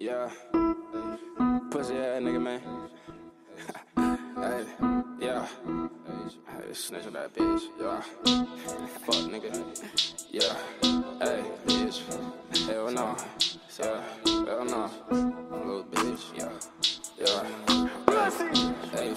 Yeah, pussy ass nigga, man. Hey, yeah, hey, snitch on that bitch. Yeah, fuck nigga. Yeah, hey, bitch. Hell no, yeah, hell no, little bitch. Yeah, yeah. Hey,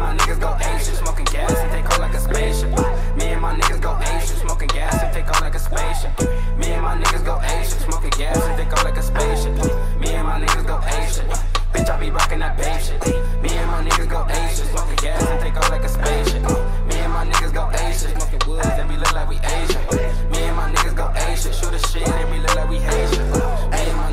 my niggas go Asian, smoking gas and take off like a spaceship. Me and my niggas go Asian, smoking gas and take off like a spaceship. Me and my niggas go Asian, smoking gas and take off like a spaceship. Me and my niggas go Asian, bitch I be rocking that babe shit. Me and my niggas go Asian, smoking gas and take off like a spaceship. Me and my niggas go Asian, smoking woods and we look like we Asian. Me and my niggas go Asian, shoot the shit and we look like we Asian. Me and my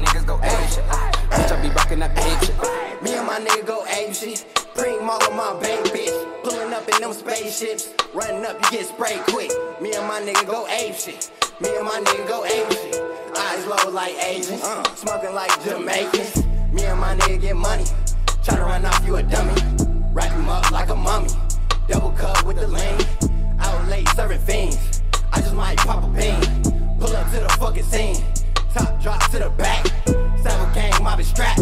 nigga go ape shit, bring all of my bank bitch. Pulling up in them spaceships, running up you get sprayed quick. Me and my nigga go ape shit, me and my nigga go ape shit. Eyes low like Asians, smoking like Jamaicans. Me and my nigga get money, tryna run off you a dummy. Wrap him up like a mummy, double cup with the lean. Out late serving fiends, I just might pop a bean. Pull up to the fucking scene, top drop to the back. Seven gang mobbing strap.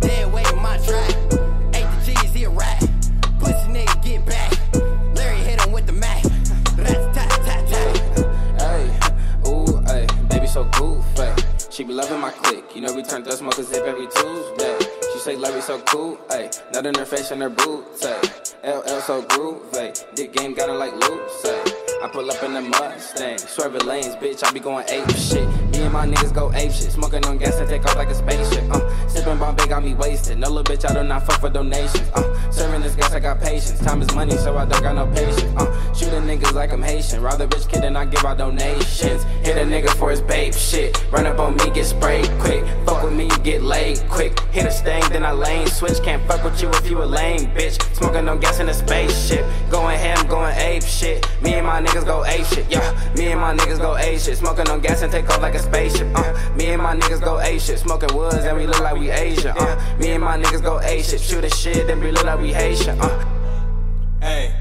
Dead weight in my track. Ate the cheese, he a rat. Pussy nigga, get back. Larry hit him with the Mac. Rat tat tat tat. Ay, ooh, ay, baby so goofy. She be loving my clique. You know we turn dust, smoke a zip every Tuesday. She say Larry so cool, ay. Nut in her face and her boots, ay. LL so groovy. Dick game got her like loops, ay. I pull up in the Mustang, swerving lanes, bitch. I be going ape shit. Me and my niggas go ape shit, smoking on gas and take off like a spaceship. Sipping Bombay got me wasted. No little bitch, I do not fuck for donations. Serving this gas, I got patience. Time is money, so I don't got no patience. Shooting niggas like I'm Haitian. Rather bitch kid and I give out donations. Hit a nigga for his babe shit. Run up on me, get sprayed quick. Fuck with me, you get laid quick. Hit a stain, then I lane switch. Can't fuck with you if you a lame bitch. Smoking on gas in a spaceship. Going ham, going ape shit. Me and my niggas. Go ape shit, yeah. Me and my niggas go ape shit, smoking on gas and take off like a spaceship. Me and my niggas go ape shit, smoking woods and we look like we Asian. Me and my niggas go ape shit, shooting shit then we look like we Haitian. Hey,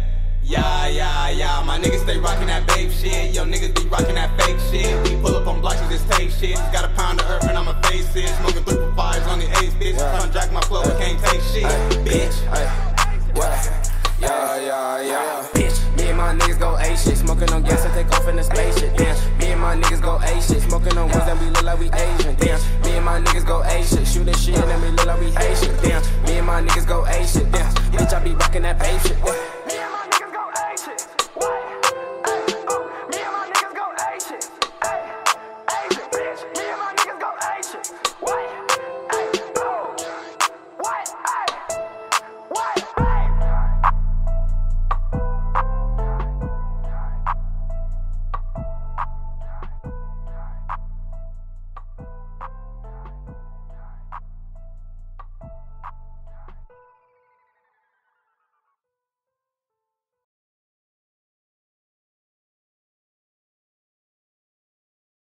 yeah, yeah, yeah. My niggas stay rocking that babe shit. Yo, niggas be rocking that fake shit. We pull up on blocks and just take shit. Just got a pound of earth and I'ma face it. Smoking 3 for 5s on the ace, bitch. Trying to jack my flow, I can't take shit, bitch. What? Yeah, yeah, yeah. Bitch, me and my niggas go ape shit, smoking on gas and take off in the spaceship. Damn, me and my niggas go ape shit, smoking on woods and we look like we Asian. Damn, me and my niggas go ape shit, shooting shit and we look like we Haitian. Damn, me and my niggas go ape shit. Damn, bitch I be rocking that ape shit.